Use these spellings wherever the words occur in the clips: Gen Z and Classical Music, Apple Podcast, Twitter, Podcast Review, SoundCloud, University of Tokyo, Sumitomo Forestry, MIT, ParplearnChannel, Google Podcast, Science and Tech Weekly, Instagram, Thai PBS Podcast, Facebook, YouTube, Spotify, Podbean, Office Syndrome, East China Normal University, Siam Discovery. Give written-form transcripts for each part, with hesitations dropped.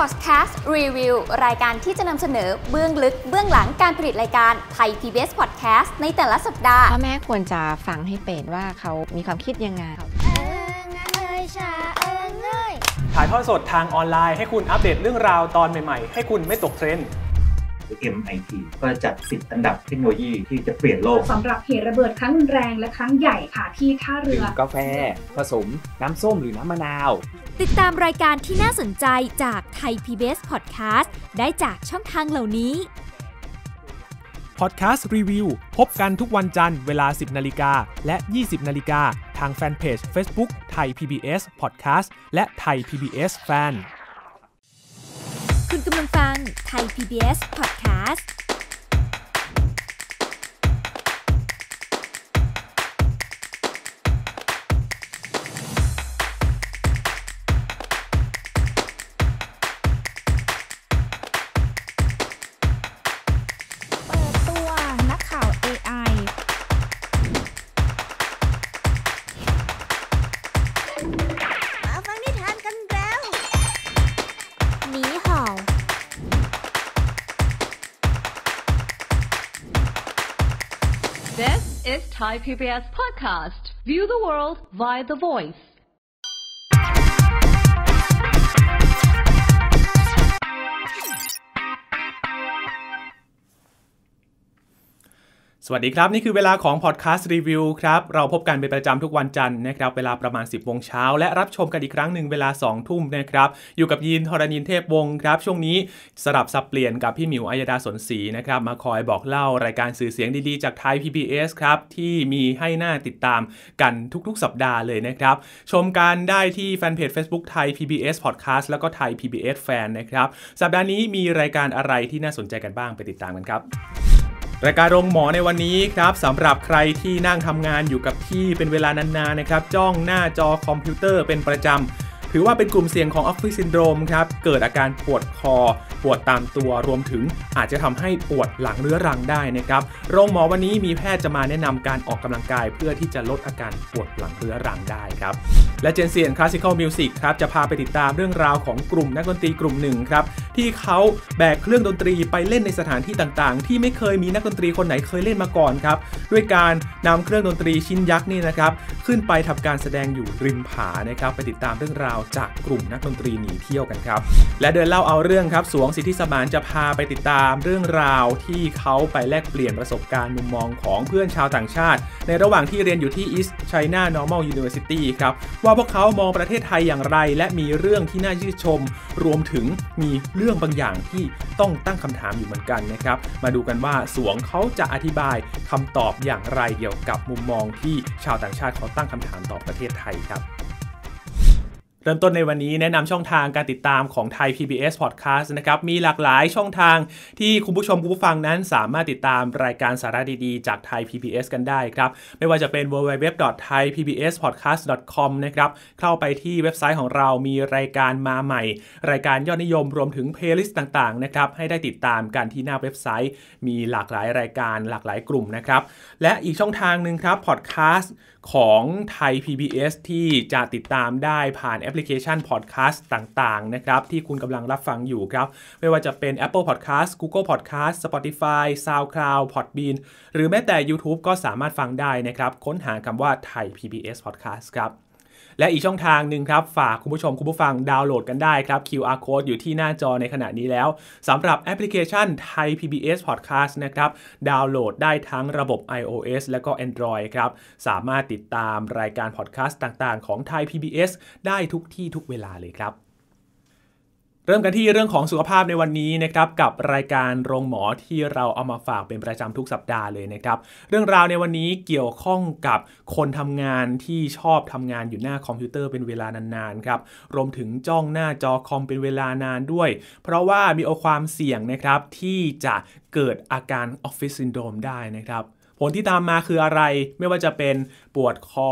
Podcast Review รายการที่จะนำเสนอเบื้องลึกเบื้องหลังการผลิตรายการไทย PBS Podcast ในแต่ละสัปดาห์พ่อแม่ควรจะฟังให้เป็นว่าเขามีความคิดยังไงถ่ายทอดสดทางออนไลน์ให้คุณอัปเดตเรื่องราวตอนใหม่ๆให้คุณไม่ตกเทรนด์MIT ก็จัด10อันดับเทคโนโลยีที่จะเปลี่ยนโลกสำหรับเหตุระเบิดครั้งแรงและครั้งใหญ่ค่ะที่ท่าเรือกาแฟผสมน้ำส้มหรือน้ำมะนาวติดตามรายการที่น่าสนใจจากไทย PBS Podcast ได้จากช่องทางเหล่านี้ Podcast Review พบกันทุกวันจันทร์เวลา 10:00 น.และ 20:00 น.ทางแฟนเพจ Facebook ไทย PBS Podcast และไทย PBS Fanคุณกำลังฟังไทย PBS Podcast Thai PBS Podcast. View the world via the voice. สวัสดีครับนี่คือเวลาของ Podcast Review ครับเราพบกันเป็นประจำทุกวันจันทร์นะครับเวลาประมาณ 10 โมงเช้าและรับชมกันอีกครั้งหนึ่งเวลา 2 ทุ่มนะครับอยู่กับยีนธรณินเทพวงศ์ครับช่วงนี้สลับสับเปลี่ยนกับพี่หมิวอัยดาสนศรีนะครับมาคอยบอกเล่ารายการสื่อเสียงดีๆจากไทย PBS ครับที่มีให้หน้าติดตามกันทุกๆสัปดาห์เลยนะครับชมกันได้ที่แฟนเพจ Facebook ไทย PBS Podcast แล้วก็ไทย PBS Fan นะครับสัปดาห์นี้มีรายการอะไรที่น่าสนใจกันบ้างไปติดตามกันครับรายการโรงหมอในวันนี้ครับสำหรับใครที่นั่งทำงานอยู่กับที่เป็นเวลานานๆนะครับจ้องหน้าจอคอมพิวเตอร์เป็นประจำถือว่าเป็นกลุ่มเสี่ยงของออฟฟิศซินโดรมครับเกิดอาการปวดคอปวดตามตัวรวมถึงอาจจะทำให้ปวดหลังเรื้อรังได้นะครับโรงหมอวันนี้มีแพทย์จะมาแนะนำการออกกำลังกายเพื่อที่จะลดอาการปวดหลังเรื้อรังได้ครับและเจนเซียนคลาสสิคอลมิวสิกครับจะพาไปติดตามเรื่องราวของกลุ่มนักดนตรีกลุ่มหนึ่งครับที่เขาแบกเครื่องดนตรีไปเล่นในสถานที่ต่างๆที่ไม่เคยมีนักดนตรีคนไหนเคยเล่นมาก่อนครับด้วยการนำเครื่องดนตรีชิ้นยักษ์นี่นะครับขึ้นไปทำการแสดงอยู่ริมผานะครับไปติดตามเรื่องราวจากกลุ่มนักดนตรีหนีเที่ยวกันครับและเดินเล่าเอาเรื่องครับสวงสิทธิสมานจะพาไปติดตามเรื่องราวที่เขาไปแลกเปลี่ยนประสบการณ์มุมมองของเพื่อนชาวต่างชาติในระหว่างที่เรียนอยู่ที่ East China Normal University ครับว่าพวกเขามองประเทศไทยอย่างไรและมีเรื่องที่น่าชื่นชมรวมถึงมีเรื่องบางอย่างที่ต้องตั้งคำถามอยู่เหมือนกันนะครับมาดูกันว่าสวงเขาจะอธิบายคำตอบอย่างไรเกี่ยวกับมุมมองที่ชาวต่างชาติเขาตั้งคำถามต่อประเทศไทยครับเริ่มต้นในวันนี้แนะนำช่องทางการติดตามของไทย PBS Podcast นะครับมีหลากหลายช่องทางที่คุณผู้ชมคุณผู้ฟังนั้นสามารถติดตามรายการสาระดีๆจากไทย PBS กันได้ครับไม่ว่าจะเป็น www.thaipbspodcast.com นะครับเข้าไปที่เว็บไซต์ของเรามีรายการมาใหม่รายการยอดนิยมรวมถึงเพลย์ลิสต์ต่างๆนะครับให้ได้ติดตามกันที่หน้าเว็บไซต์มีหลากหลายรายการหลากหลายกลุ่มนะครับและอีกช่องทางนึงครับ Podcast ของไทย PBS ที่จะติดตามได้ผ่านแอปพลิเคชัน Podcast ต่างๆนะครับที่คุณกำลังรับฟังอยู่ครับไม่ว่าจะเป็น Apple Podcast Google Podcast Spotify SoundCloud Podbean หรือแม้แต่ YouTube ก็สามารถฟังได้นะครับค้นหาคำว่าไทย PBS Podcast ครับและอีกช่องทางหนึ่งครับฝากคุณผู้ชมคุณผู้ฟังดาวน์โหลดกันได้ครับ QR Code อยู่ที่หน้าจอในขณะนี้แล้วสำหรับแอปพลิเคชันไทย PBS Podcast นะครับดาวน์โหลดได้ทั้งระบบ iOS และก็ Android ครับสามารถติดตามรายการ Podcast ต่างๆของไทย PBS ได้ทุกที่ทุกเวลาเลยครับเริ่มกันที่เรื่องของสุขภาพในวันนี้นะครับกับรายการโรงหมอที่เราเอามาฝากเป็นประจำทุกสัปดาห์เลยนะครับเรื่องราวในวันนี้เกี่ยวข้องกับคนทำงานที่ชอบทำงานอยู่หน้าคอมพิวเตอร์เป็นเวลานานๆครับรวมถึงจ้องหน้าจอคอมเป็นเวลานานด้วยเพราะว่ามีความเสี่ยงนะครับที่จะเกิดอาการออฟฟิศซินโดรมได้นะครับผลที่ตามมาคืออะไรไม่ว่าจะเป็นปวดคอ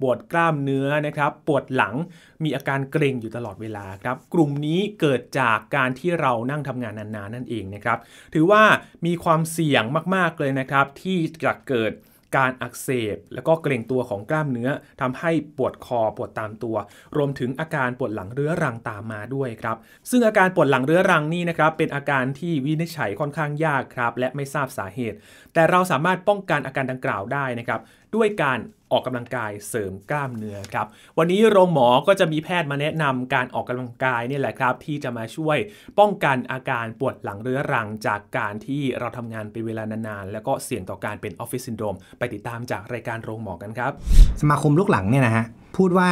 ปวดกล้ามเนื้อนะครับปวดหลังมีอาการเกร็งอยู่ตลอดเวลาครับกลุ่มนี้เกิดจากการที่เรานั่งทำงานนานๆนั่นเองนะครับถือว่ามีความเสี่ยงมากๆเลยนะครับที่จะเกิด การอักเสบแล้วก็เกร็งตัวของกล้ามเนื้อทำให้ปวดคอปวดตามตัวรวมถึงอาการปวดหลังเรื้อรังตามมาด้วยครับซึ่งอาการปวดหลังเรื้อรังนี่นะครับเป็นอาการที่วินิจฉัยค่อนข้างยากครับและไม่ทราบสาเหตุแต่เราสามารถป้องกันอาการดังกล่าวได้นะครับด้วยการออกกำลังกายเสริมกล้ามเนื้อครับวันนี้โรงหมอก็จะมีแพทย์มาแนะนำการออกกำลังกายนี่แหละครับที่จะมาช่วยป้องกันอาการปวดหลังเรื้อรังจากการที่เราทำงานเป็นเวลานานๆแล้วก็เสี่ยงต่อการเป็นออฟฟิศซินโดรมไปติดตามจากรายการโรงหมอกันครับสมาคมลูกหลังเนี่ยนะฮะพูดว่า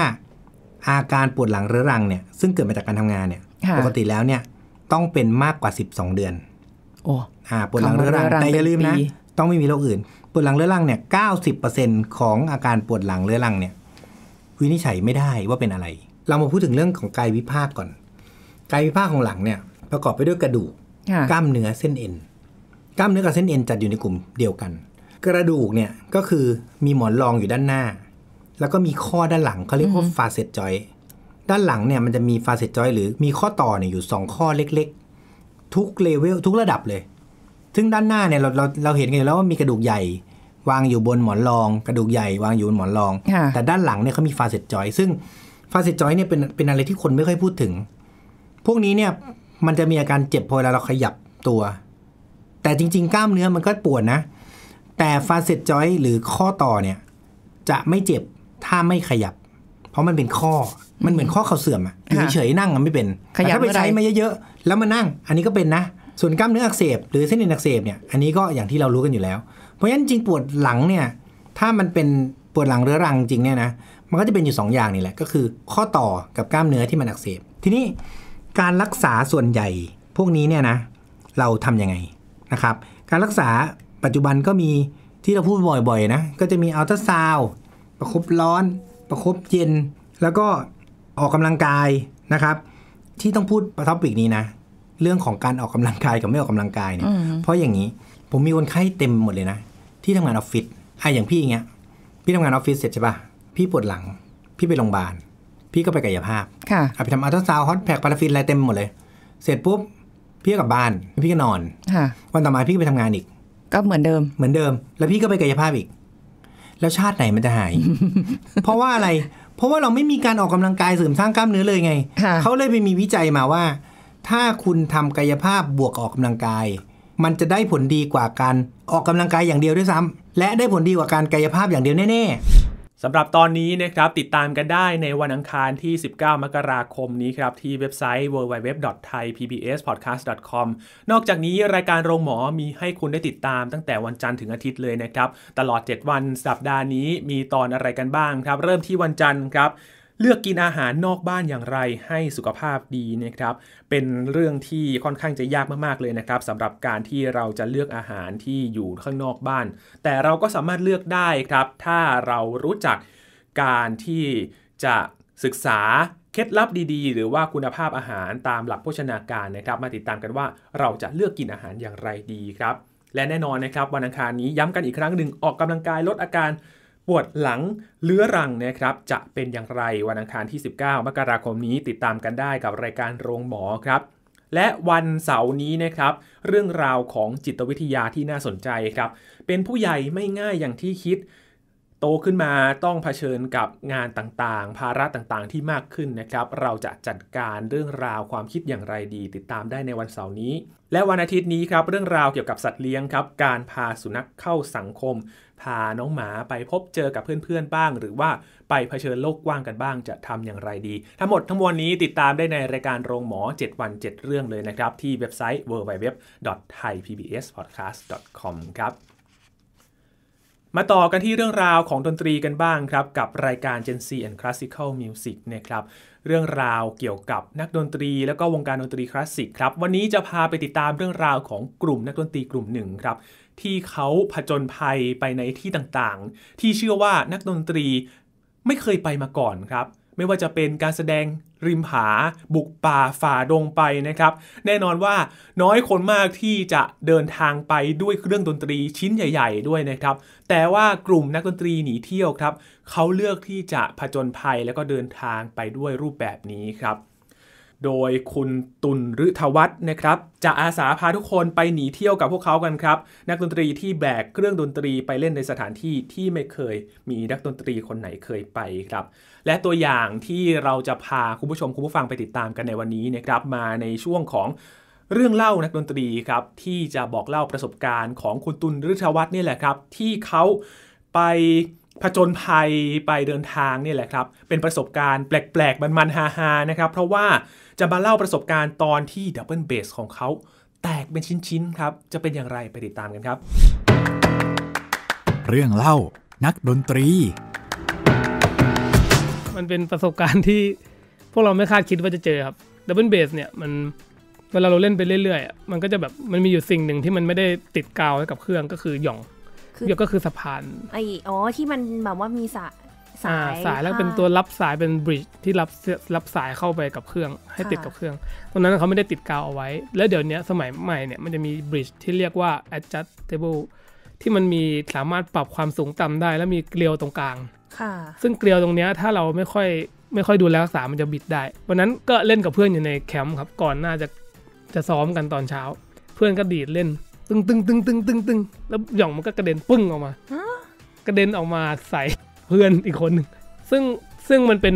อาการปวดหลังเรื้อรังเนี่ยซึ่งเกิดมาจากการทำงานเนี่ยปกติแล้วเนี่ยต้องเป็นมากกว่า12 เดือนโอ้ปวดหลังเรื้อรังแต่อย่าลืมนะต้องไม่มีโรคอื่นปวดหลังเรื้อรังเนี่ย 90% ของอาการปวดหลังเรื้อรังเนี่ยวินิจฉัยไม่ได้ว่าเป็นอะไรเรามาพูดถึงเรื่องของกายวิภาคก่อนกายวิภาคของหลังเนี่ยประกอบไปด้วยกระดูกกล้ามเนื้อเส้นเอ็นกล้ามเนื้อกับเส้นเอ็นจัดอยู่ในกลุ่มเดียวกันกระดูกเนี่ยก็คือมีหมอนรองอยู่ด้านหน้าแล้วก็มีข้อด้านหลังเขาเรียกว่าฟาเซตจอยด้านหลังเนี่ยมันจะมีฟาเซตจอยหรือมีข้อต่อเนี่ยอยู่2ข้อเล็กๆทุกเลเวลทุกระดับเลยซึ่งด้านหน้าเนี่ยเราเห็นกันอยู่แล้วว่ามีกระดูกใหญ่วางอยู่บนหมอนรองกระดูกใหญ่วางอยู่บนหมอนรองแต่ด้านหลังเนี่ยเขามีฟาเซตจอยซึ่งฟาเซตจอยเนี่ยเป็นอะไรที่คนไม่ค่อยพูดถึงพวกนี้เนี่ยมันจะมีอาการเจ็บพอเวลาเราขยับตัวแต่จริงๆกล้ามเนื้อมันก็ปวดนะแต่ฟาเซตจอยหรือข้อต่อเนี่ยจะไม่เจ็บถ้าไม่ขยับเพราะมันเป็นข้อมันเหมือนข้อเข่าเสื่อมอะเฉยๆนั่งมันไม่เป็นแต่ถ้าไปใช้มาเยอะๆแล้วมานั่งอันนี้ก็เป็นนะส่วนกล้ามเนื้ออักเสบหรือเส้นเอ็นอักเสบเนี่ยอันนี้ก็อย่างที่เรารู้กันอยู่แล้วเพราะฉะนั้นจริงปวดหลังเนี่ยถ้ามันเป็นปวดหลังเรื้อรังจริงเนี่ยนะมันก็จะเป็นอยู่2 อย่างนี่แหละก็คือข้อต่อกับกล้ามเนื้อที่มันอักเสบทีนี้การรักษาส่วนใหญ่พวกนี้เนี่ยนะเราทำยังไงนะครับการรักษาปัจจุบันก็มีที่เราพูดบ่อยๆนะก็จะมีอัลตราซาวด์ประคบร้อนประคบเย็นแล้วก็ออกกำลังกายนะครับที่ต้องพูดท็อปิกนี้นะเรื่องของการออกกำลังกายกับไม่ออกกำลังกายเนี่ยเพราะอย่างนี้ผมมีคนไข้เต็มหมดเลยนะที่ทำงานออฟฟิศอย่างพี่อย่างเงี้ยพี่ทำงานออฟฟิศเสร็จใช่ป่ะพี่ปวดหลังพี่ไปโรงพยาบาลพี่ก็ไปกายภาพไปทำอัลตราซาวด์ฮอตแพคพาราฟินอะไรเต็มหมดเลยเสร็จปุ๊บพี่กลับบ้านพี่ก็นอนวันต่อมาพี่ก็ไปทำงานอีกก็เหมือนเดิมแล้วพี่ก็ไปกายภาพอีกแล้วชาติไหนมันจะหาย เพราะว่าอะไรเพราะว่าเราไม่มีการออกกำลังกายเสริมสร้างกล้ามเนื้อเลยไง เขาเลยไปมีวิจัยมาว่าถ้าคุณทำกายภาพบวกออกกำลังกายมันจะได้ผลดีกว่าการออกกำลังกายอย่างเดียวด้วยซ้ำและได้ผลดีกว่าการกายภาพอย่างเดียวแน่ๆสำหรับตอนนี้นะครับติดตามกันได้ในวันอังคารที่19มกราคมนี้ครับที่เว็บไซต์ www.thaipbspodcast.com นอกจากนี้รายการโรงหมอมีให้คุณได้ติดตามตั้งแต่วันจันทร์ถึงอาทิตย์เลยนะครับตลอด7วันสัปดาห์นี้มีตอนอะไรกันบ้างครับเริ่มที่วันจันทร์ครับเลือกกินอาหารนอกบ้านอย่างไรให้สุขภาพดีนะครับเป็นเรื่องที่ค่อนข้างจะยากมากๆเลยนะครับสำหรับการที่เราจะเลือกอาหารที่อยู่ข้างนอกบ้านแต่เราก็สามารถเลือกได้ครับถ้าเรารู้จักการที่จะศึกษาเคล็ดลับดีๆหรือว่าคุณภาพอาหารตามหลักโภชนาการนะครับมาติดตามกันว่าเราจะเลือกกินอาหารอย่างไรดีครับและแน่นอนนะครับวันอังคารนี้ย้ำกันอีกครั้งหนึ่งออกกำลังกายลดอาการปวดหลังเรื้อรังนะครับจะเป็นอย่างไรวันอังคารที่19มกราคมนี้ติดตามกันได้กับรายการโรงหมอครับและวันเสาร์นี้นะครับเรื่องราวของจิตวิทยาที่น่าสนใจครับเป็นผู้ใหญ่ไม่ง่ายอย่างที่คิดโตขึ้นมาต้องเผชิญกับงานต่างๆภาระต่างๆที่มากขึ้นนะครับเราจะจัดการเรื่องราวความคิดอย่างไรดีติดตามได้ในวันเสาร์นี้และวันอาทิตย์นี้ครับเรื่องราวเกี่ยวกับสัตว์เลี้ยงครับการพาสุนัขเข้าสังคมพาน้องหมาไปพบเจอกับเพื่อนๆบ้างหรือว่าไปเผชิญโลกกว้างกันบ้างจะทำอย่างไรดีทั้งหมดทั้งมวลนี้ติดตามได้ในรายการโรงหมอ7วัน7เรื่องเลยนะครับที่เว็บไซต์ www.thaipbspodcast.com ครับมาต่อกันที่เรื่องราวของดนตรีกันบ้างครับกับรายการ Gen Z and Classical Music นะครับเรื่องราวเกี่ยวกับนักดนตรีแล้วก็วงการดนตรีคลาสสิกครับวันนี้จะพาไปติดตามเรื่องราวของกลุ่มนักดนตรีกลุ่มหนึ่งครับที่เขาผจญภัยไปในที่ต่างๆที่เชื่อว่านักดนตรีไม่เคยไปมาก่อนครับไม่ว่าจะเป็นการแสดงริมผาบุกป่าฝ่าดงไปนะครับแน่นอนว่าน้อยคนมากที่จะเดินทางไปด้วยเครื่องดนตรีชิ้นใหญ่ๆด้วยนะครับแต่ว่ากลุ่มนักดนตรีหนีเที่ยวครับเขาเลือกที่จะผจญภัยแล้วก็เดินทางไปด้วยรูปแบบนี้ครับ โดยคุณตุลฤทวัฒน์นะครับจะอาสาพาทุกคนไปหนีเที่ยวกับพวกเขากันครับนักดนตรีที่แบกเครื่องดนตรีไปเล่นในสถานที่ที่ไม่เคยมีนักดนตรีคนไหนเคยไปครับและตัวอย่างที่เราจะพาคุณผู้ชมคุณผู้ฟังไปติดตามกันในวันนี้นะครับมาในช่วงของเรื่องเล่านักดนตรีครับที่จะบอกเล่าประสบการณ์ของคุณตุลฤทวัฒน์นี่แหละครับที่เขาไปผจญภัยไปเดินทางนี่แหละครับเป็นประสบการณ์แปลกๆมันๆฮาๆนะครับเพราะว่าจะมาเล่าประสบการณ์ตอนที่ดับเบิลเบสของเขาแตกเป็นชิ้นๆครับจะเป็นอย่างไรไปติดตามกันครับเรื่องเล่านักดนตรีมันเป็นประสบการณ์ที่พวกเราไม่คาดคิดว่าจะเจอครับดับเบิลเบสเนี่ยมันเวลาเราเล่นไปเรื่อยๆมันก็จะแบบมันมีอยู่สิ่งหนึ่งที่มันไม่ได้ติดกาวไว้กับเครื่องก็คือหย่องก็คือสะพานอ๋อที่มันแบบว่ามีสายแล้วเป็นตัวรับสายเป็นบริดจ์ที่รับสายเข้าไปกับเครื่องให้ติดกับเครื่องตรงนั้นเขาไม่ได้ติดกาวเอาไว้แล้วเดี๋ยวนี้สมัยใหม่เนี่ยมันจะมีบริดจ์ที่เรียกว่า adjustable ที่มันมีสามารถปรับความสูงต่ำได้แล้วมีเกลียวตรงกลางซึ่งเกลียวตรงนี้ถ้าเราไม่ค่อยดูแลรักษามันจะบิดได้วันนั้นก็เล่นกับเพื่อนอยู่ในแคมป์ครับก่อนหน้าจะซ้อมกันตอนเช้าเพื่อนก็ดีดเล่นตึงแล้วหย่องมันก็กระเด็นปึ้งออกมากระเด็นออกมาใส่เพื่อนอีกคนนึงซึ่งมันเป็น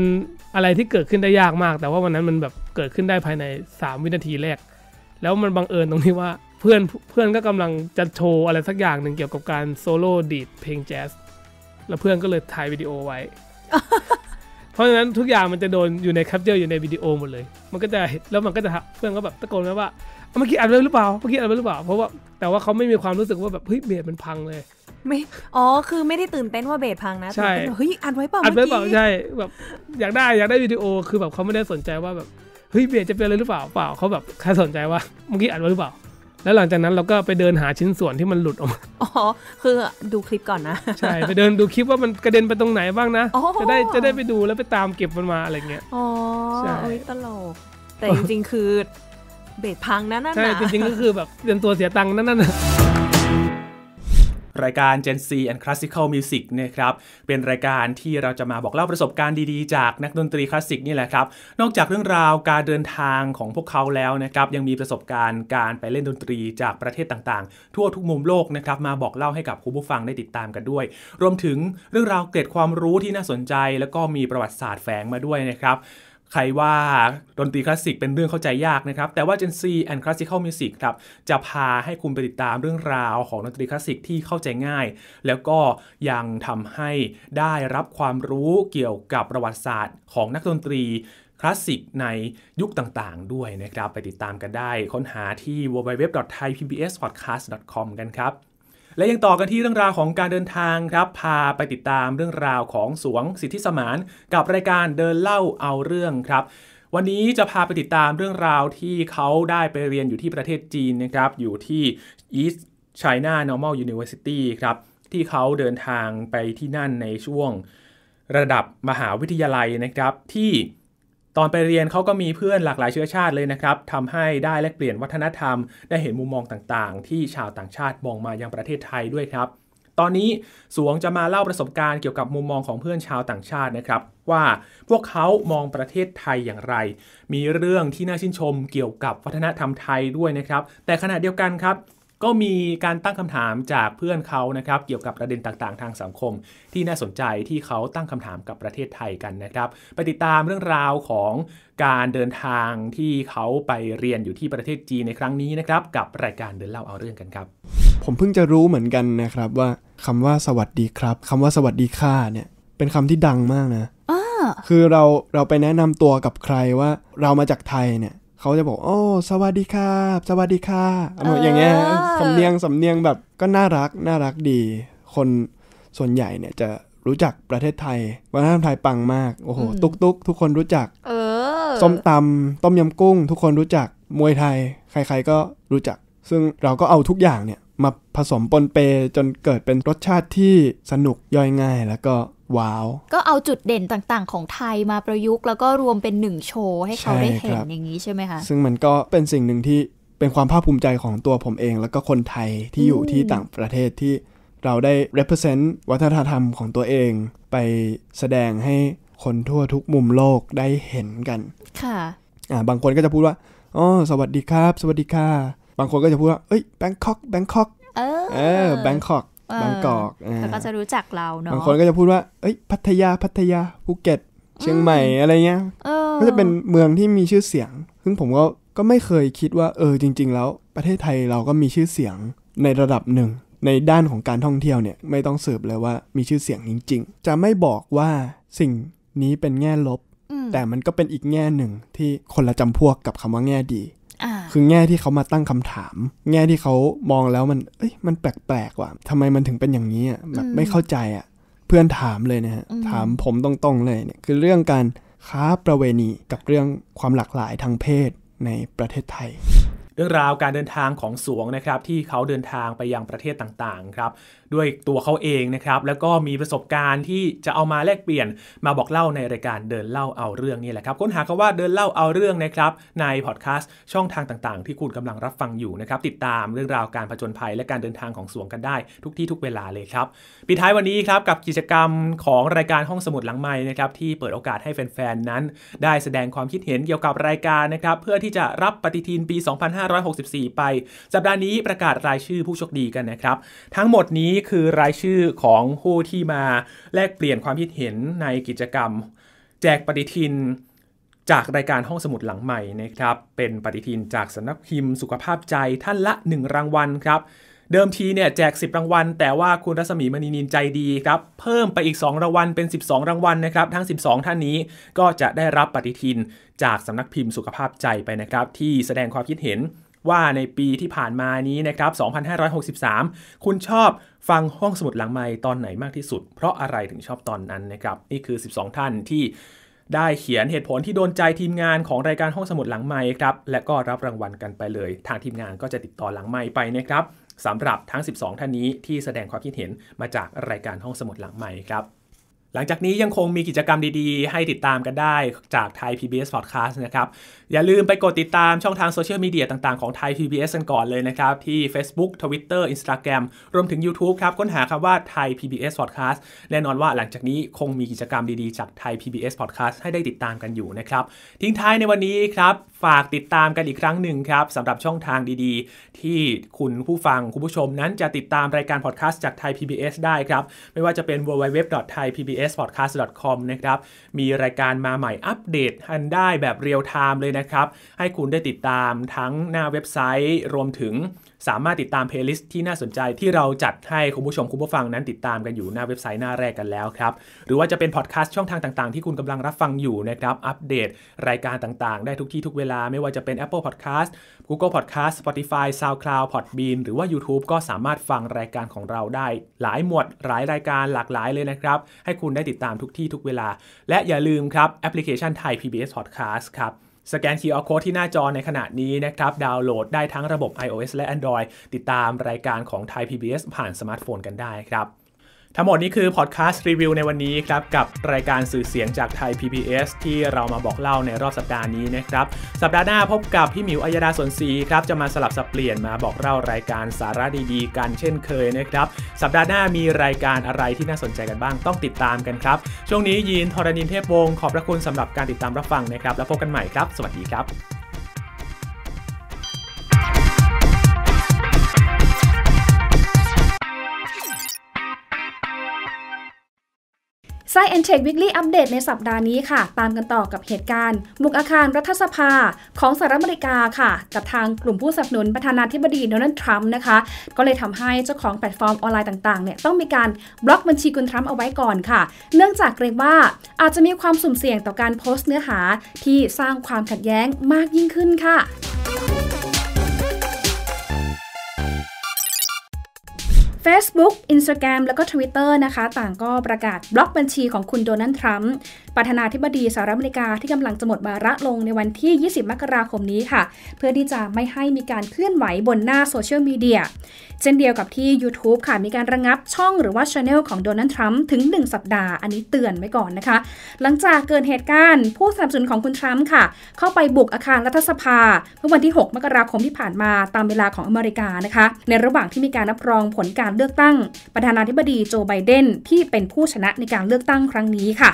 อะไรที่เกิดขึ้นได้ยากมากแต่ว่าวันนั้นมันแบบเกิดขึ้นได้ภายใน3วินาทีแรกแล้วมันบังเอิญตรงที่ว่าเพื่อนก็กำลังจะโชว์อะไรสักอย่างหนึ่งเกี่ยวกับการโซโล่ดีดเพลงแจ๊สแล้วเพื่อนก็เลยถ่ายวิดีโอไว้ เพราะฉะนั้นทุกอย่างมันจะโดนอยู่ในแคปเจอร์อยู่ในวิดีโอหมดเลยมันก็จะแล้วมันก็จะเพื่อนก็แบบตะโกนว่าเมื่อกี้อัดไปหรือเปล่าเพราะว่าแต่ว่าเขาไม่มีความรู้สึกว่าแบบเฮ้ยเบสมันพังเลยไม่อ๋อคือไม่ได้ตื่นเต้นว่าเบสพังนะใช่เฮ้ยอัดไว้เปล่าใช่แบบอยากได้วิดีโอคือแบบเขาไม่ได้สนใจว่าแบบเฮ้ยเบสจะเป็นอะไรหรือเปล่าเขาแบบแค่สนใจว่าเมื่อกี้อัดไว้หรือเปล่าแล้วหลังจากนั้นเราก็ไปเดินหาชิ้นส่วนที่มันหลุดออกมาอ๋อคือดูคลิปก่อนนะใช่ไปเดินดูคลิปว่ามันกระเด็นไปตรงไหนบ้างนะจะได้ไปดูแล้วไปตามเก็บมันมาอะไรเงี้ยอ๋อใช่ตลกแต่จริงๆคือเบสพังนั่นน่ะใช่จริงๆก็คือแบบเดินตัวเสียตังค์นั่นน่ะรายการ Gen Z and Classical Music นะครับเป็นรายการที่เราจะมาบอกเล่าประสบการณ์ดีๆจากนักดนตรีคลาสสิกนี่แหละครับนอกจากเรื่องราวการเดินทางของพวกเขาแล้วนะครับยังมีประสบการณ์การไปเล่นดนตรีจากประเทศต่างๆทั่วทุกมุมโลกนะครับมาบอกเล่าให้กับคุณผู้ฟังได้ติดตามกันด้วยรวมถึงเรื่องราวเกร็ดความรู้ที่น่าสนใจแล้วก็มีประวัติศาสตร์แฝงมาด้วยนะครับใครว่าดนตรีคลาสสิกเป็นเรื่องเข้าใจยากนะครับแต่ว่า Gen Z and Classical Music ครับจะพาให้คุณไปติดตามเรื่องราวของดนตรีคลาสสิกที่เข้าใจง่ายแล้วก็ยังทำให้ได้รับความรู้เกี่ยวกับประวัติศาสตร์ของนักดนตรีคลาสสิกในยุคต่างๆด้วยนะครับไปติดตามกันได้ค้นหาที่ www.thaipbspodcast.com กันครับและยังต่อกันที่เรื่องราวของการเดินทางครับพาไปติดตามเรื่องราวของสวงสิทธิสมานกับรายการเดินเล่าเอาเรื่องครับวันนี้จะพาไปติดตามเรื่องราวที่เขาได้ไปเรียนอยู่ที่ประเทศจีนนะครับอยู่ที่ East China Normal University ครับที่เขาเดินทางไปที่นั่นในช่วงระดับมหาวิทยาลัยนะครับที่ตอนไปเรียนเขาก็มีเพื่อนหลากหลายเชื้อชาติเลยนะครับทำให้ได้แลกเปลี่ยนวัฒนธรรมได้เห็นมุมมองต่างๆที่ชาวต่างชาติมองมายังประเทศไทยด้วยครับตอนนี้สวงจะมาเล่าประสบการณ์เกี่ยวกับมุมมองของเพื่อนชาวต่างชาตินะครับว่าพวกเขามองประเทศไทยอย่างไรมีเรื่องที่น่าชื่นชมเกี่ยวกับวัฒนธรรมไทยด้วยนะครับแต่ขณะเดียวกันครับก็มีการตั้งคำถามจากเพื่อนเขานะครับเกี่ยวกับประเด็นต่างๆทางสังคมที่น่าสนใจที่เขาตั้งคำถามกับประเทศไทยกันนะครับไปติดตามเรื่องราวของการเดินทางที่เขาไปเรียนอยู่ที่ประเทศจีนในครั้งนี้นะครับกับรายการเดินเล่าเอาเรื่องกันครับผมเพิ่งจะรู้เหมือนกันนะครับว่าคำว่าสวัสดีครับคำว่าสวัสดีค่ะเนี่ยเป็นคำที่ดังมากนะคือเราไปแนะนำตัวกับใครว่าเรามาจากไทยเนี่ยเขาจะบอกโอ้สวัสดีครับสวัสดีค่ะอย่างเงี้ยสำเนียงแบบก็น่ารักดีคนส่วนใหญ่เนี่ยจะรู้จักประเทศไทยวัฒนธรรมไทยปังมากโอ้โหตุ๊กทุกคนรู้จักส้มตำต้มยำกุ้งทุกคนรู้จักมวยไทยใครๆก็รู้จักซึ่งเราก็เอาทุกอย่างเนี่ยมาผสมปนเปจนเกิดเป็นรสชาติที่สนุกย่อยง่ายแล้วก็ว้าวก็เอาจุดเด่นต่างๆของไทยมาประยุกต์แล้วก็รวมเป็นหนึ่งโชว์ให้เขาได้เห็นอย่างนี้ใช่ไหมคะซึ่งมันก็เป็นสิ่งหนึ่งที่เป็นความภาคภูมิใจของตัวผมเองแล้วก็คนไทยที่อยู่ที่ต่างประเทศที่เราได้ represent วัฒนธรรมของตัวเองไปแสดงให้คนทั่วทุกมุมโลกได้เห็นกันค่ะ บางคนก็จะพูดว่าอ๋อสวัสดีครับสวัสดีค่ะบางคนก็จะพูดว่าเอ้ยแบงคอกแบงคอกแบงคอกบางกอกแล้วก็จะรู้จักเราเนาะบางคนก็จะพูดว่าเอ้ยพัทยาพัทยาภูเก็ตเชียงใหม่อะไรเงี้ยก็จะเป็นเมืองที่มีชื่อเสียงซึ่งผมก็ไม่เคยคิดว่าจริงๆแล้วประเทศไทยเราก็มีชื่อเสียงในระดับหนึ่งในด้านของการท่องเที่ยวเนี่ยไม่ต้องสืบเลยว่ามีชื่อเสียงจริงๆจะไม่บอกว่าสิ่งนี้เป็นแง่ลบแต่มันก็เป็นอีกแง่หนึ่งที่คนละจำพวกกับคำว่าแง่ดีคือแง่ที่เขามาตั้งคำถามแง่ที่เขามองแล้วมันแปลกๆว่ะทำไมมันถึงเป็นอย่างนี้อ่ะแบบไม่เข้าใจอ่ะเพื่อนถามเลยนะฮะถามผมตรงๆเลยเนี่ยคือเรื่องการค้าประเวณีกับเรื่องความหลากหลายทางเพศในประเทศไทยเรื่องราวการเดินทางของสวงนะครับที่เขาเดินทางไปยังประเทศต่างๆครับด้วยตัวเขาเองนะครับแล้วก็มีประสบการณ์ที่จะเอามาแลกเปลี่ยนมาบอกเล่าในรายการเดินเล่าเอาเรื่องนี่แหละครับค้นหาคำว่าเดินเล่าเอาเรื่องนะครับในพอดแคสต์ช่องทางต่างๆที่คุณกำลังรับฟังอยู่นะครับติดตามเรื่องราวการผจญภัยและการเดินทางของสวงกันได้ทุกที่ทุกเวลาเลยครับปิดท้ายวันนี้ครับกับกิจกรรมของรายการห้องสมุดหลังไมค์นะครับที่เปิดโอกาสให้แฟนๆนั้นได้แสดงความคิดเห็นเกี่ยวกับรายการนะครับเพื่อที่จะรับปฏิทินปี2564ไปสัปดาห์นี้ประกาศรายชื่อผู้โชคดีกันนะครับทั้งหมดนี้คือรายชื่อของผู้ที่มาแลกเปลี่ยนความคิดเห็นในกิจกรรมแจกปฏิทินจากรายการห้องสมุดหลังใหม่นะครับเป็นปฏิทินจากสำนักพิมพ์สุขภาพใจท่านละ1รางวัลครับเดิมทีเนี่ยแจก10รางวัลแต่ว่าคุณรัศมีมณีนินใจดีครับเพิ่มไปอีก2รางวัลเป็น12รางวัลนะครับทั้ง12ท่านนี้ก็จะได้รับปฏิทินจากสำนักพิมพ์สุขภาพใจไปนะครับที่แสดงความคิดเห็นว่าในปีที่ผ่านมานี้นะครับ2563คุณชอบฟังห้องสมุดหลังไมค์ตอนไหนมากที่สุดเพราะอะไรถึงชอบตอนนั้นนะครับนี่คือ12ท่านที่ได้เขียนเหตุผลที่โดนใจทีมงานของรายการห้องสมุดหลังไมค์ครับและก็รับรางวัลกันไปเลยทางทีมงานก็จะติดต่อหลังไมค์ไปนะครับสำหรับทั้ง12ท่านนี้ที่แสดงความคิดเห็นมาจากรายการห้องสมุดหลังไมค์ครับหลังจากนี้ยังคงมีกิจกรรมดีๆให้ติดตามกันได้จากไทย PBS Podcast นะครับอย่าลืมไปกดติดตามช่องทางโซเชียลมีเดียต่างๆของไทย PBS กันก่อนเลยนะครับที่ Facebook Twitter Instagram รวมถึง YouTube ครับค้นหาคำว่าไทย PBS Podcast แน่นอนว่าหลังจากนี้คงมีกิจกรรมดีๆจากไทย PBS Podcast ให้ได้ติดตามกันอยู่นะครับทิ้งท้ายในวันนี้ครับฝากติดตามกันอีกครั้งหนึ่งครับสำหรับช่องทางดีๆที่คุณผู้ฟังคุณผู้ชมนั้นจะติดตามรายการ Podcast จากไทย PBS ได้ครับไม่ว่าจะเป็น www.thaipbspodcast.com นะครับมีรายการมาใหม่อัปเดตทันได้แบบเรียลไทม์เลยนะครับให้คุณได้ติดตามทั้งหน้าเว็บไซต์รวมถึงสามารถติดตามเพลย์ลิสต์ที่น่าสนใจที่เราจัดให้คุณผู้ชมคุณผู้ฟังนั้นติดตามกันอยู่หน้าเว็บไซต์หน้าแรกกันแล้วครับหรือว่าจะเป็นพอดแคสต์ช่องทางต่างๆที่คุณกำลังรับฟังอยู่นะครับอัปเดตรายการต่างๆได้ทุกที่ทุกเวลาไม่ว่าจะเป็น Apple Podcast Google Podcast Spotify SoundCloud Podbean หรือว่า YouTube ก็สามารถฟังรายการของเราได้หลายหมวดหลายรายการหลากหลายเลยนะครับให้คุณได้ติดตามทุกที่ทุกเวลาและอย่าลืมครับแอปพลิเคชันไทย PBS Podcast ครับสแกน QR Code ที่หน้าจอในขณะนี้นะครับดาวน์โหลดได้ทั้งระบบ iOS และ Android ติดตามรายการของไทย PBS ผ่านสมาร์ทโฟนกันได้ครับทั้งหมดนี้คือพอดแคสต์รีวิวในวันนี้ครับกับรายการสื่อเสียงจากไทย PBS ที่เรามาบอกเล่าในรอบสัปดาห์นี้นะครับสัปดาห์หน้าพบกับพี่หมิว อัยดาสนศรีครับจะมาสลับสับเปลี่ยนมาบอกเล่ารายการสาระดีๆกันเช่นเคยนะครับสัปดาห์หน้ามีรายการอะไรที่น่าสนใจกันบ้างต้องติดตามกันครับช่วงนี้ยินธรณินทร์เทพวงศ์ขอบพระคุณสำหรับการติดตามรับฟังนะครับแล้วพบกันใหม่ครับสวัสดีครับScience and Tech Weekly อัปเดตในสัปดาห์นี้ค่ะตามกันต่อกับเหตุการณ์บุกอาคารรัฐสภาของสหรัฐอเมริกาค่ะกับทางกลุ่มผู้สนับสนุนประธานาธิบดีโดนัลด์ทรัมป์นะคะก็เลยทำให้เจ้าของแพลตฟอร์มออนไลน์ต่างๆเนี่ยต้องมีการบล็อกบัญชีคุณทรัมป์เอาไว้ก่อนค่ะเนื่องจากเกรงว่าอาจจะมีความสุ่มเสี่ยงต่อการโพสต์เนื้อหาที่สร้างความขัดแย้งมากยิ่งขึ้นค่ะFacebook Instagram แล้วก็ Twitter นะคะต่างก็ประกาศบล็อกบัญชีของคุณโดนัลด์ทรัมป์ประธานาธิบดีสหรัฐอเมริกาที่กำลังจะหมดวาระลงในวันที่20มกราคมนี้ค่ะเพื่อที่จะไม่ให้มีการเคลื่อนไหวบนหน้าโซเชียลมีเดียเช่นเดียวกับที่ YouTube ค่ะมีการระงับช่องหรือว่า Channel ของโดนัลด์ทรัมป์ถึง1สัปดาห์อันนี้เตือนไว้ก่อนนะคะหลังจากเกิดเหตุการณ์ผู้สนับสนุนของคุณทรัมป์ค่ะเข้าไปบุกอาคารรัฐสภาเมื่อวันที่6มกราคมที่ผ่านมาตามเวลาของอเมริกานะคะในระหว่างที่มีการรับรองผลการ การเลือกตั้งประธานาธิบดีโจไบเดนที่เป็นผู้ชนะในการเลือกตั้งครั้งนี้ค่ะ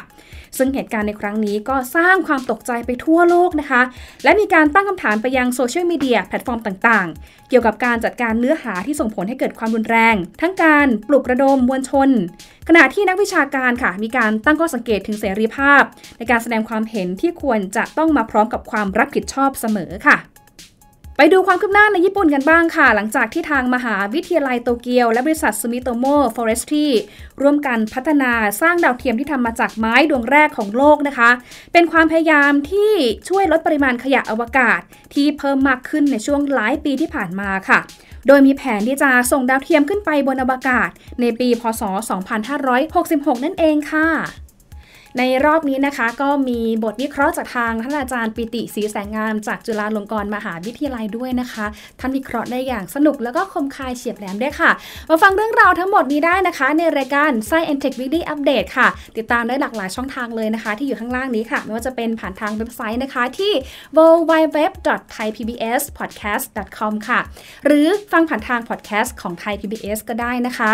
ซึ่งเหตุการณ์ในครั้งนี้ก็สร้างความตกใจไปทั่วโลกนะคะและมีการตั้งคำถามไปยังโซเชียลมีเดียแพลตฟอร์มต่างๆเกี่ยวกับการจัดการเนื้อหาที่ส่งผลให้เกิดความรุนแรงทั้งการปลุกระดมมวลชนขณะที่นักวิชาการค่ะมีการตั้งข้อสังเกตถึงเสรีภาพในการแสดงความเห็นที่ควรจะต้องมาพร้อมกับความรับผิดชอบเสมอค่ะไปดูความคืบหน้าในญี่ปุ่นกันบ้างค่ะหลังจากที่ทางมหาวิทยาลัยโตเกียวและบริษัทซูมิโตโมะฟอเรสทรีร่วมกันพัฒนาสร้างดาวเทียมที่ทำมาจากไม้ดวงแรกของโลกนะคะเป็นความพยายามที่ช่วยลดปริมาณขยะอวกาศที่เพิ่มมากขึ้นในช่วงหลายปีที่ผ่านมาค่ะโดยมีแผนที่จะส่งดาวเทียมขึ้นไปบนอวกาศในปีพ.ศ. 2566นั่นเองค่ะในรอบนี้นะคะก็มีบทวิเคราะห์จากทางท่านอาจารย์ปิติศรีแสงงามจากจุฬาลงกรณ์มหาวิทยาลัยด้วยนะคะท่านวิเคราะห์ได้อย่างสนุกแล้วก็คมคายเฉียบแหลมด้วยค่ะมาฟังเรื่องราวทั้งหมดนี้ได้นะคะในรายการ Science and Tech Weekly Update ค่ะติดตามได้หลากหลายช่องทางเลยนะคะที่อยู่ข้างล่างนี้ค่ะไม่ว่าจะเป็นผ่านทางเว็บไซต์นะคะที่ www.thaipbspodcast.com ค่ะหรือฟังผ่านทางพอดแคสต์ของ Thai PBS ก็ได้นะคะ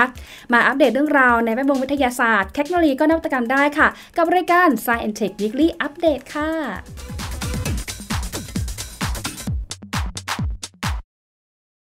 มาอัปเดตเรื่องราวในแวดวงวิทยาศาสตร์เทคโนโลยีก็นวัตกรรมได้ค่ะกับรายการ Science and Tech Weekly Update ค่ะ